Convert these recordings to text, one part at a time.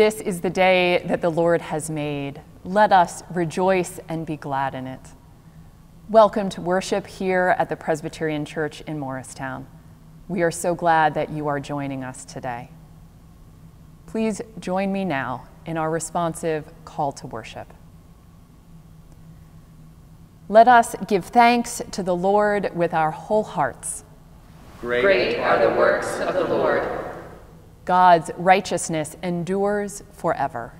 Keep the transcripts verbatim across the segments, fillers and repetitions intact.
This is the day that the Lord has made. Let us rejoice and be glad in it. Welcome to worship here at the Presbyterian Church in Morristown. We are so glad that you are joining us today. Please join me now in our responsive call to worship. Let us give thanks to the Lord with our whole hearts. Great, Great are the works of the Lord. God's righteousness endures forever.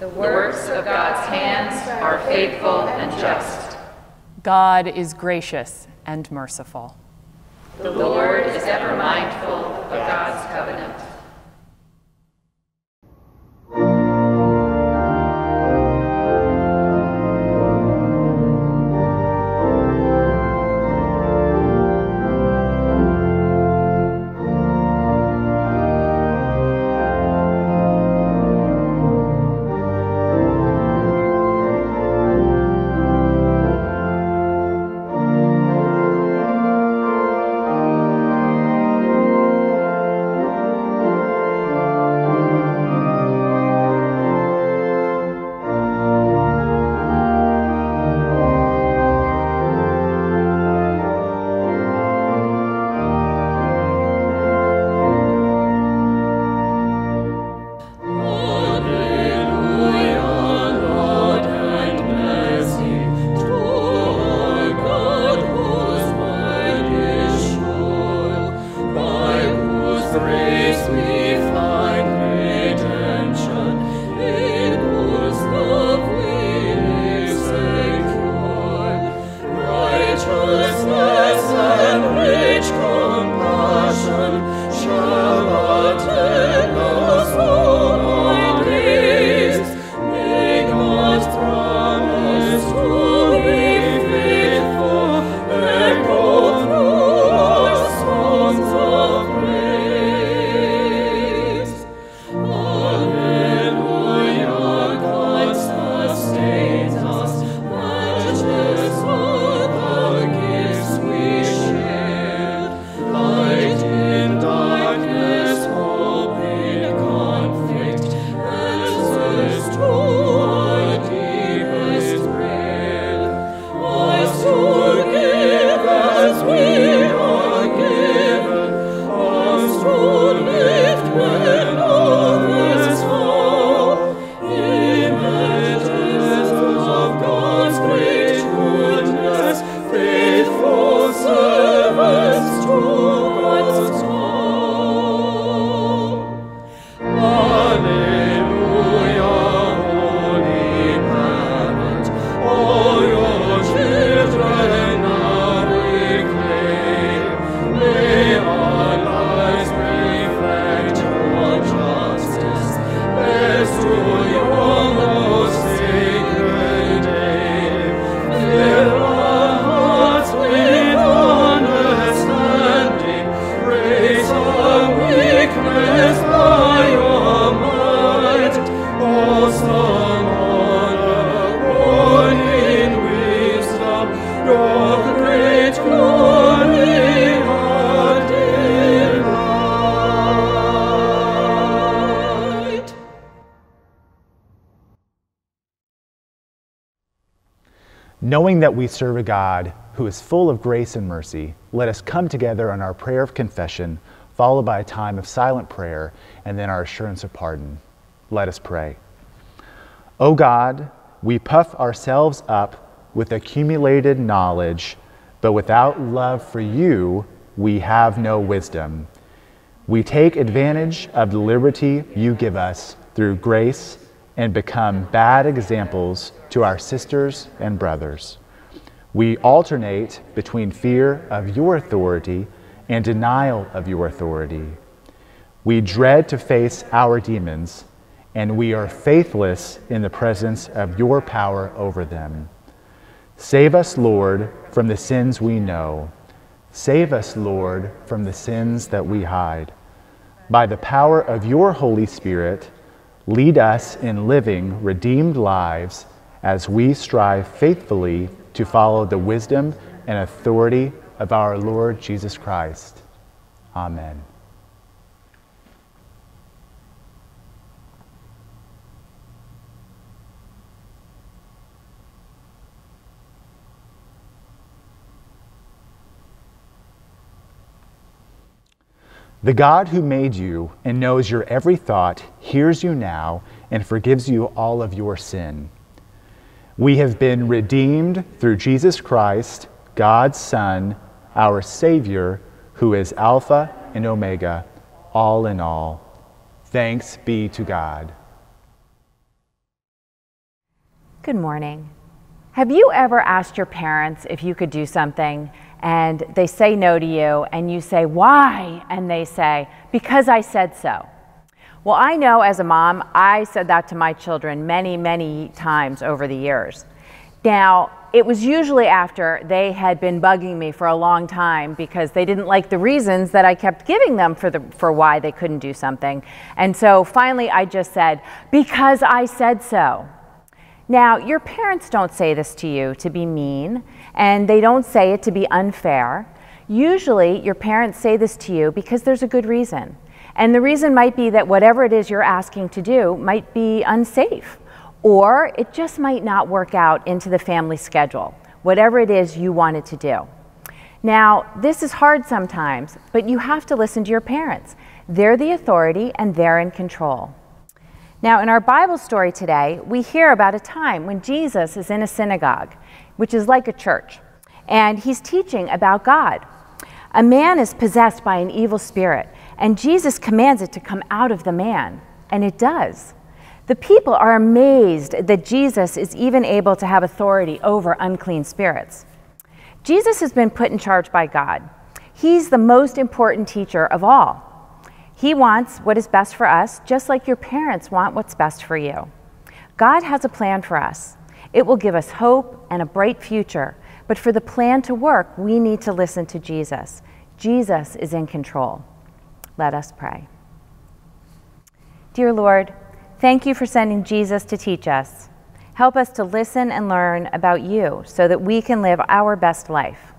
The works of God's hands are faithful and just. God is gracious and merciful. The Lord is ever mindful of God's covenant. Knowing that we serve a God who is full of grace and mercy, let us come together on our prayer of confession, followed by a time of silent prayer, and then our assurance of pardon. Let us pray. O God, we puff ourselves up with accumulated knowledge, but without love for you, we have no wisdom. We take advantage of the liberty you give us through grace and become bad examples to our sisters and brothers. We alternate between fear of your authority and denial of your authority. We dread to face our demons, and we are faithless in the presence of your power over them. Save us, Lord, from the sins we know. Save us, Lord, from the sins that we hide. By the power of your Holy Spirit, lead us in living redeemed lives as we strive faithfully to follow the wisdom and authority of our Lord Jesus Christ. Amen. The God who made you and knows your every thought hears you now and forgives you all of your sin. We have been redeemed through Jesus Christ, God's Son, our Savior, who is Alpha and Omega, all in all. Thanks be to God. Good morning. Have you ever asked your parents if you could do something and they say no to you and you say, why? And they say, because I said so. Well, I know as a mom, I said that to my children many, many times over the years. Now, it was usually after they had been bugging me for a long time because they didn't like the reasons that I kept giving them for, the, for why they couldn't do something. And so finally I just said, because I said so. Now, your parents don't say this to you to be mean, and they don't say it to be unfair. Usually, your parents say this to you because there's a good reason. And the reason might be that whatever it is you're asking to do might be unsafe, or it just might not work out into the family schedule, whatever it is you wanted to do. Now, this is hard sometimes, but you have to listen to your parents. They're the authority and they're in control. Now, in our Bible story today, we hear about a time when Jesus is in a synagogue, which is like a church, and he's teaching about God. A man is possessed by an evil spirit, and Jesus commands it to come out of the man, and it does. The people are amazed that Jesus is even able to have authority over unclean spirits. Jesus has been put in charge by God. He's the most important teacher of all. He wants what is best for us, just like your parents want what's best for you. God has a plan for us. It will give us hope and a bright future, but for the plan to work, we need to listen to Jesus. Jesus is in control. Let us pray. Dear Lord, thank you for sending Jesus to teach us. Help us to listen and learn about you so that we can live our best life.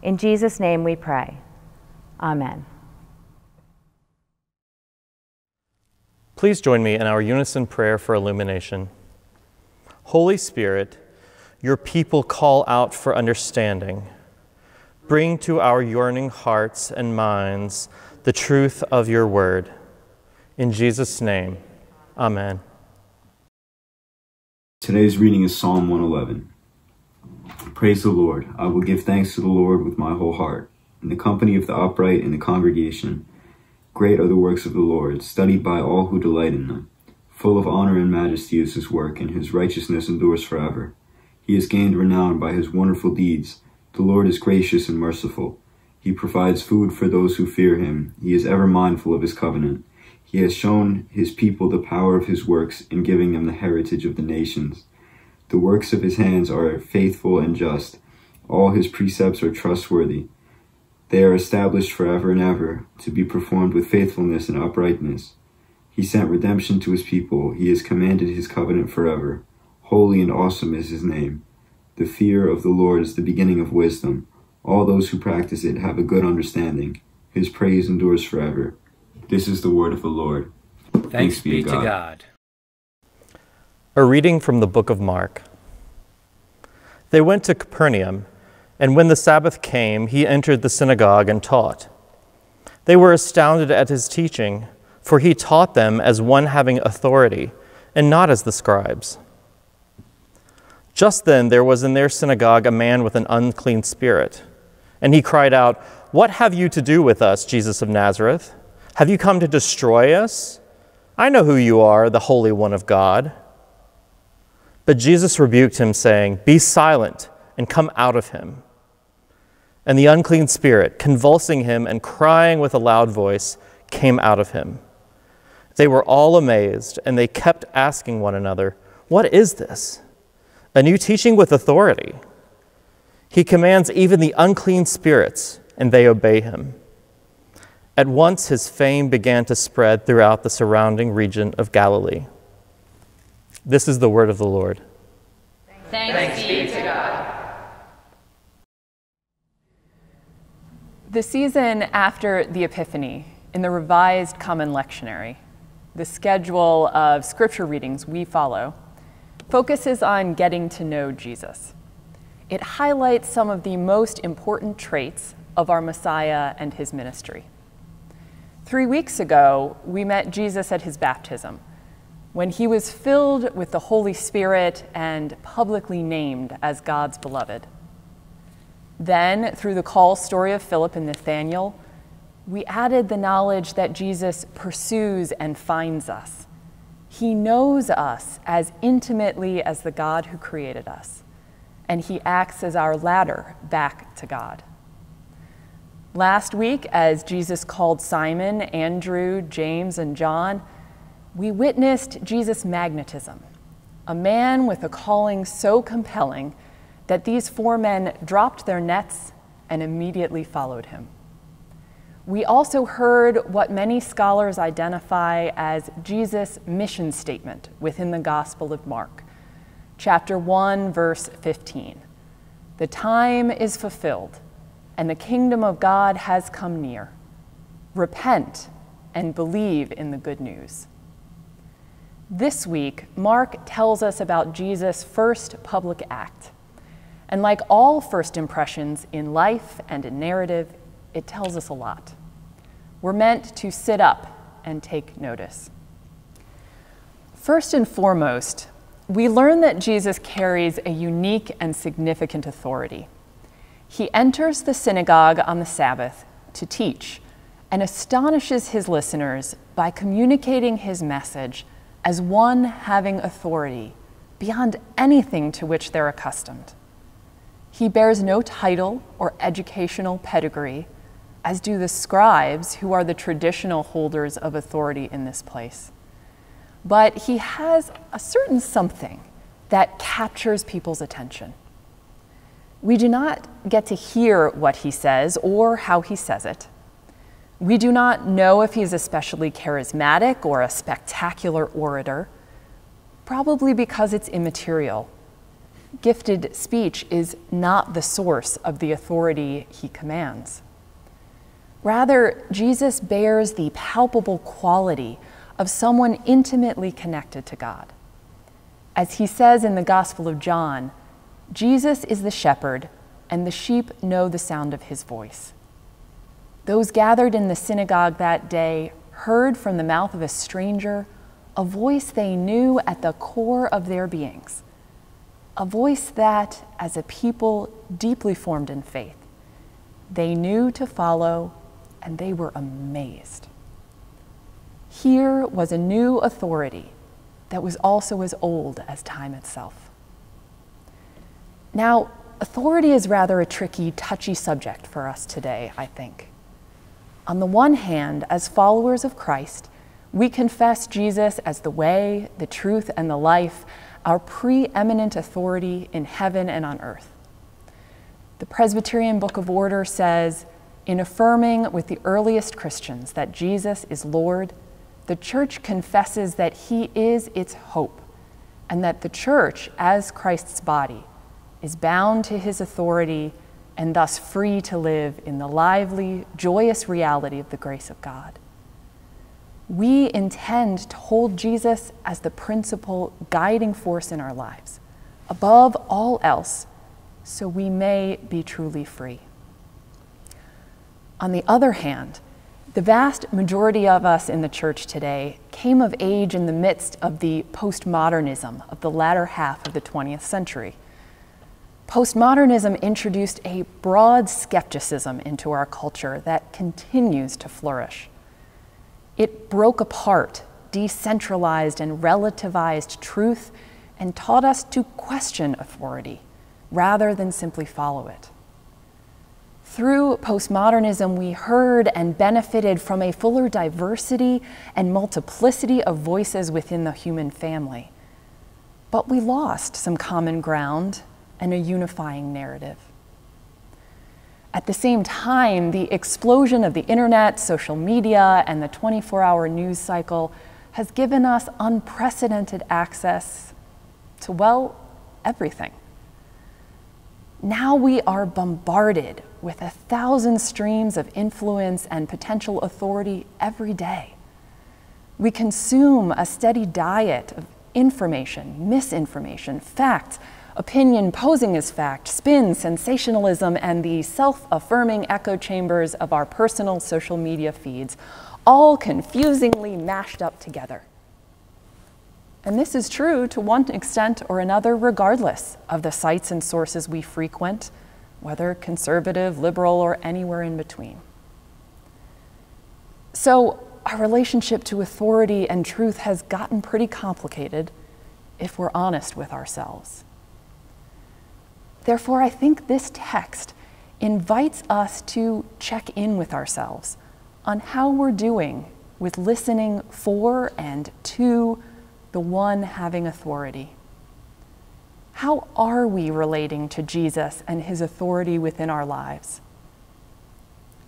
In Jesus' name we pray. Amen. Please join me in our unison prayer for illumination. Holy Spirit, your people call out for understanding. Bring to our yearning hearts and minds the truth of your word. In Jesus' name, amen. Today's reading is Psalm one eleven. Praise the Lord. I will give thanks to the Lord with my whole heart, in the company of the upright and the congregation. Great are the works of the Lord, studied by all who delight in them. Full of honor and majesty is his work, and his righteousness endures forever. He has gained renown by his wonderful deeds. The Lord is gracious and merciful. He provides food for those who fear him. He is ever mindful of his covenant. He has shown his people the power of his works in giving them the heritage of the nations. The works of his hands are faithful and just. All his precepts are trustworthy. They are established forever and ever, to be performed with faithfulness and uprightness. He sent redemption to his people. He has commanded his covenant forever. Holy and awesome is his name. The fear of the Lord is the beginning of wisdom. All those who practice it have a good understanding. His praise endures forever. This is the word of the Lord. Thanks, Thanks be, be to God. God. A reading from the book of Mark. They went to Capernaum, and when the Sabbath came, he entered the synagogue and taught. They were astounded at his teaching, for he taught them as one having authority, and not as the scribes. Just then there was in their synagogue a man with an unclean spirit, and he cried out, "What have you to do with us, Jesus of Nazareth? Have you come to destroy us? I know who you are, the Holy One of God." But Jesus rebuked him, saying, "Be silent, and come out of him." And the unclean spirit, convulsing him and crying with a loud voice, came out of him. They were all amazed, and they kept asking one another, "What is this? A new teaching with authority. He commands even the unclean spirits, and they obey him." At once his fame began to spread throughout the surrounding region of Galilee. This is the word of the Lord. Thanks be to God. The season after the Epiphany, in the Revised Common Lectionary, the schedule of scripture readings we follow, focuses on getting to know Jesus. It highlights some of the most important traits of our Messiah and his ministry. Three weeks ago, we met Jesus at his baptism, when he was filled with the Holy Spirit and publicly named as God's beloved. Then, through the call story of Philip and Nathaniel, we added the knowledge that Jesus pursues and finds us. He knows us as intimately as the God who created us, and he acts as our ladder back to God. Last week, as Jesus called Simon, Andrew, James, and John, we witnessed Jesus' magnetism, a man with a calling so compelling that these four men dropped their nets and immediately followed him. We also heard what many scholars identify as Jesus' mission statement within the Gospel of Mark, chapter one, verse fifteen. The time is fulfilled, and the kingdom of God has come near. Repent and believe in the good news. This week, Mark tells us about Jesus' first public act. And like all first impressions in life and in narrative, it tells us a lot. We're meant to sit up and take notice. First and foremost, we learn that Jesus carries a unique and significant authority. He enters the synagogue on the Sabbath to teach and astonishes his listeners by communicating his message as one having authority beyond anything to which they're accustomed. He bears no title or educational pedigree, as do the scribes, who are the traditional holders of authority in this place. But he has a certain something that captures people's attention. We do not get to hear what he says or how he says it. We do not know if he's especially charismatic or a spectacular orator, probably because it's immaterial. Gifted speech is not the source of the authority he commands. Rather, Jesus bears the palpable quality of someone intimately connected to God. As he says in the Gospel of John, Jesus is the shepherd, and the sheep know the sound of his voice. Those gathered in the synagogue that day heard from the mouth of a stranger a voice they knew at the core of their beings, a voice that, as a people deeply formed in faith, they knew to follow, and they were amazed. Here was a new authority that was also as old as time itself. Now, authority is rather a tricky, touchy subject for us today, I think. On the one hand, as followers of Christ, we confess Jesus as the way, the truth, and the life, our preeminent authority in heaven and on earth. The Presbyterian Book of Order says, in affirming with the earliest Christians that Jesus is Lord, the Church confesses that he is its hope, and that the Church, as Christ's body, is bound to his authority and thus free to live in the lively, joyous reality of the grace of God. We intend to hold Jesus as the principal guiding force in our lives, above all else, so we may be truly free. On the other hand, the vast majority of us in the church today came of age in the midst of the postmodernism of the latter half of the twentieth century. Postmodernism introduced a broad skepticism into our culture that continues to flourish. It broke apart, decentralized, and relativized truth and taught us to question authority rather than simply follow it. Through postmodernism, we heard and benefited from a fuller diversity and multiplicity of voices within the human family. But we lost some common ground and a unifying narrative. At the same time, the explosion of the internet, social media, and the twenty-four hour news cycle has given us unprecedented access to, well, everything. Now we are bombarded with a thousand streams of influence and potential authority every day. We consume a steady diet of information, misinformation, facts, opinion posing as fact, spin, sensationalism, and the self-affirming echo chambers of our personal social media feeds, all confusingly mashed up together. And this is true to one extent or another, regardless of the sites and sources we frequent, whether conservative, liberal, or anywhere in between. So our relationship to authority and truth has gotten pretty complicated if we're honest with ourselves. Therefore, I think this text invites us to check in with ourselves on how we're doing with listening for and to the one having authority. How are we relating to Jesus and his authority within our lives?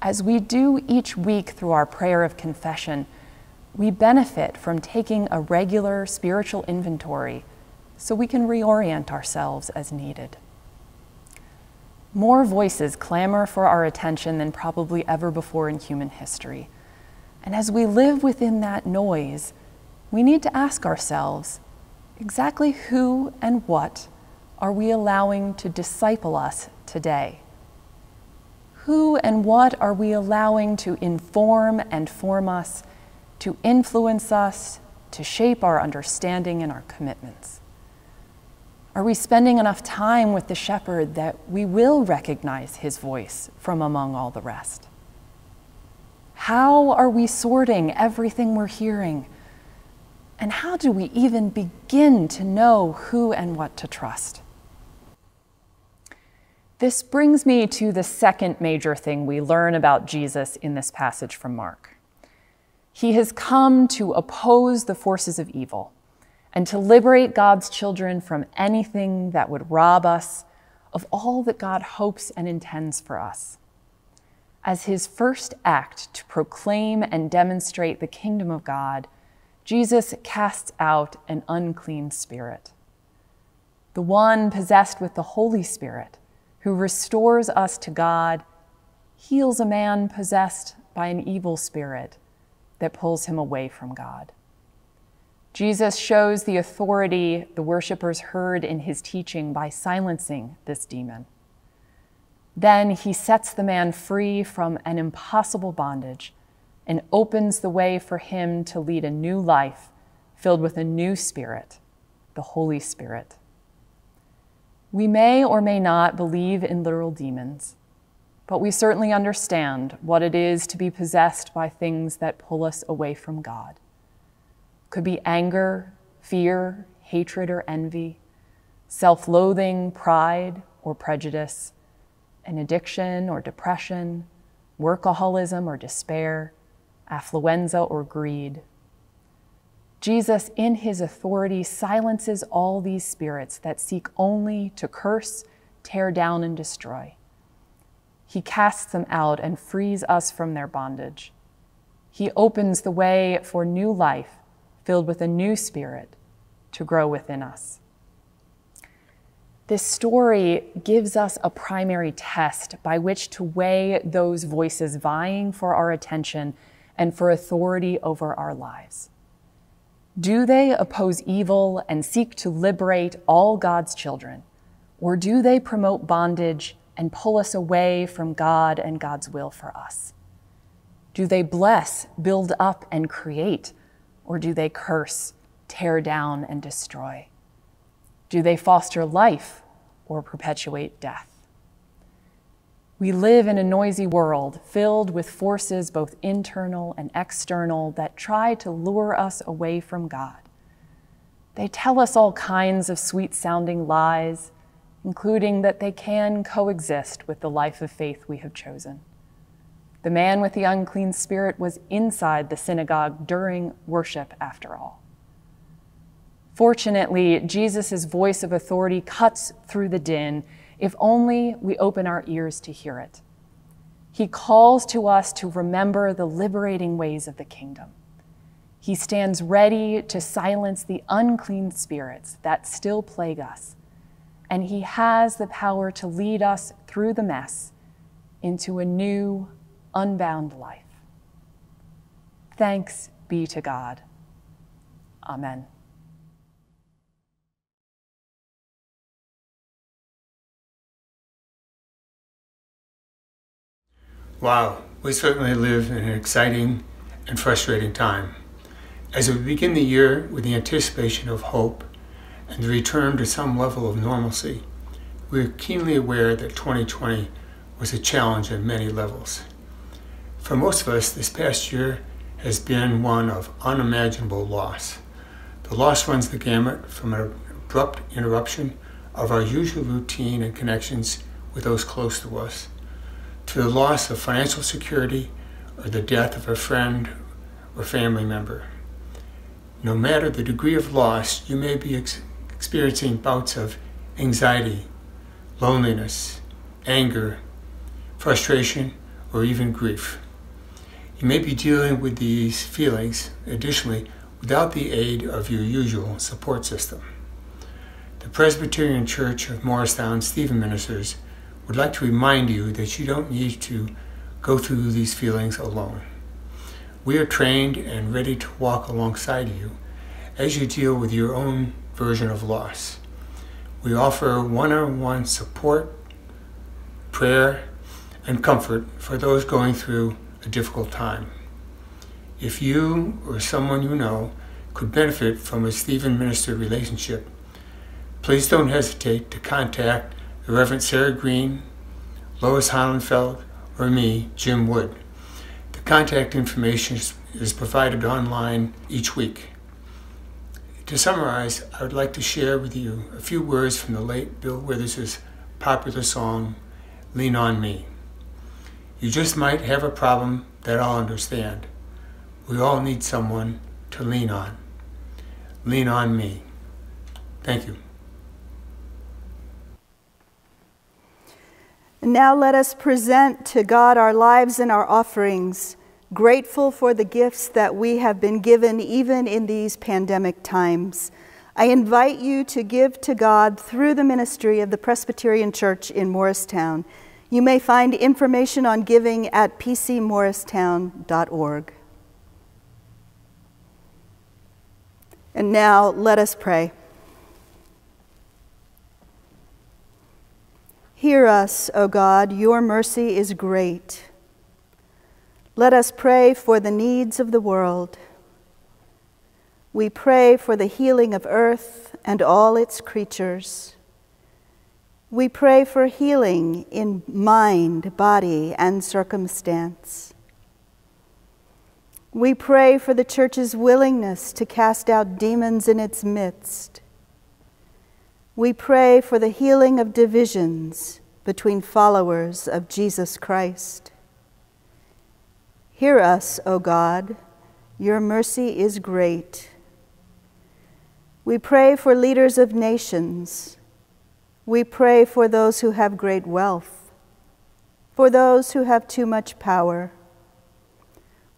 As we do each week through our prayer of confession, we benefit from taking a regular spiritual inventory so we can reorient ourselves as needed. More voices clamor for our attention than probably ever before in human history. And as we live within that noise, we need to ask ourselves, exactly who and what are we allowing to disciple us today? Who and what are we allowing to inform and form us, to influence us, to shape our understanding and our commitments? Are we spending enough time with the shepherd that we will recognize his voice from among all the rest? How are we sorting everything we're hearing? And how do we even begin to know who and what to trust? This brings me to the second major thing we learn about Jesus in this passage from Mark. He has come to oppose the forces of evil and to liberate God's children from anything that would rob us of all that God hopes and intends for us. As his first act to proclaim and demonstrate the kingdom of God, Jesus casts out an unclean spirit. The one possessed with the Holy Spirit, who restores us to God, heals a man possessed by an evil spirit that pulls him away from God. Jesus shows the authority the worshipers heard in his teaching by silencing this demon. Then he sets the man free from an impossible bondage and opens the way for him to lead a new life filled with a new spirit, the Holy Spirit. We may or may not believe in literal demons, but we certainly understand what it is to be possessed by things that pull us away from God. It could be anger, fear, hatred or envy, self-loathing, pride or prejudice, an addiction or depression, workaholism or despair, affluenza or greed. Jesus, in his authority, silences all these spirits that seek only to curse, tear down, and destroy. He casts them out and frees us from their bondage. He opens the way for new life, filled with a new spirit, to grow within us. This story gives us a primary test by which to weigh those voices vying for our attention and for authority over our lives. Do they oppose evil and seek to liberate all God's children? Or do they promote bondage and pull us away from God and God's will for us? Do they bless, build up, and create? Or do they curse, tear down, and destroy? Do they foster life or perpetuate death? We live in a noisy world filled with forces both internal and external that try to lure us away from God. They tell us all kinds of sweet-sounding lies, including that they can coexist with the life of faith we have chosen. The man with the unclean spirit was inside the synagogue during worship, after all. Fortunately, Jesus' voice of authority cuts through the din if only we open our ears to hear it. He calls to us to remember the liberating ways of the kingdom. He stands ready to silence the unclean spirits that still plague us, and he has the power to lead us through the mess into a new, unbound life. Thanks be to God. Amen. Wow, we certainly live in an exciting and frustrating time. As we begin the year with the anticipation of hope and the return to some level of normalcy, we are keenly aware that twenty twenty was a challenge on many levels. For most of us, this past year has been one of unimaginable loss. The loss runs the gamut from an abrupt interruption of our usual routine and connections with those close to us, to the loss of financial security or the death of a friend or family member. No matter the degree of loss, you may be ex experiencing bouts of anxiety, loneliness, anger, frustration, or even grief. You may be dealing with these feelings, additionally, without the aid of your usual support system. The Presbyterian Church of Morristown Stephen Ministers would like to remind you that you don't need to go through these feelings alone. We are trained and ready to walk alongside you as you deal with your own version of loss. We offer one-on-one support, prayer, and comfort for those going through a difficult time. If you or someone you know could benefit from a Stephen Minister relationship, please don't hesitate to contact the Reverend Sarah Green, Lois Hollenfeld, or me, Jim Wood. The contact information is provided online each week. To summarize, I would like to share with you a few words from the late Bill Withers' popular song, "Lean on Me." You just might have a problem that I'll understand. We all need someone to lean on. Lean on me. Thank you. Now let us present to God our lives and our offerings, grateful for the gifts that we have been given even in these pandemic times. I invite you to give to God through the ministry of the Presbyterian Church in Morristown. You may find information on giving at P C Morristown dot org. And now let us pray. Hear us, O God, your mercy is great. Let us pray for the needs of the world. We pray for the healing of earth and all its creatures. We pray for healing in mind, body, and circumstance. We pray for the church's willingness to cast out demons in its midst. We pray for the healing of divisions between followers of Jesus Christ. Hear us, O God, your mercy is great. We pray for leaders of nations. We pray for those who have great wealth, for those who have too much power.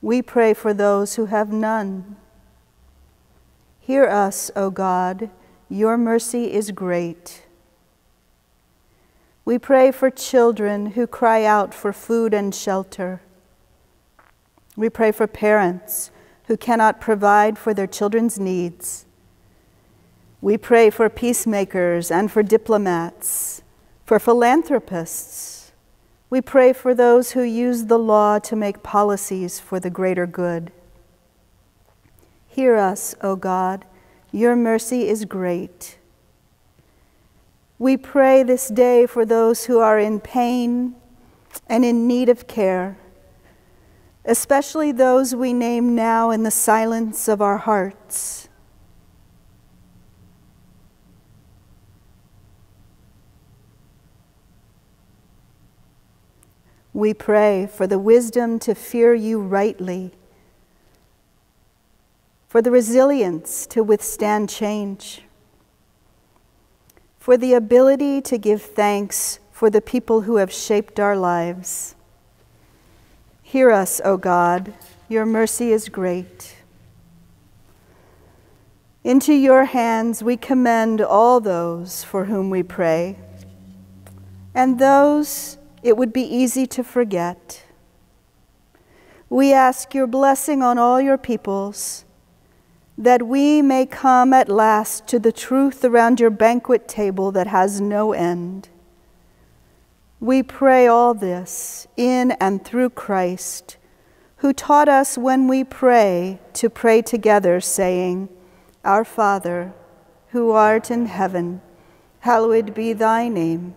We pray for those who have none. Hear us, O God, your mercy is great. We pray for children who cry out for food and shelter. We pray for parents who cannot provide for their children's needs. We pray for peacemakers and for diplomats, for philanthropists. We pray for those who use the law to make policies for the greater good. Hear us, O God, your mercy is great. We pray this day for those who are in pain and in need of care, especially those we name now in the silence of our hearts. We pray for the wisdom to fear you rightly, for the resilience to withstand change, for the ability to give thanks for the people who have shaped our lives. Hear us, O God, your mercy is great. Into your hands we commend all those for whom we pray, and those it would be easy to forget. We ask your blessing on all your peoples, that we may come at last to the truth around your banquet table that has no end. We pray all this in and through Christ, who taught us when we pray to pray together, saying, Our Father, who art in heaven, hallowed be thy name.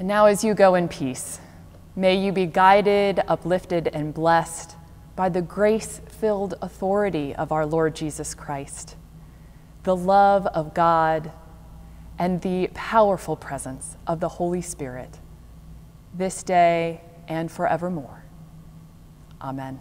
Now as you go in peace, may you be guided, uplifted, and blessed by the grace-filled authority of our Lord Jesus Christ, the love of God, and the powerful presence of the Holy Spirit, this day and forevermore. Amen.